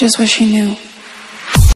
just what she knew.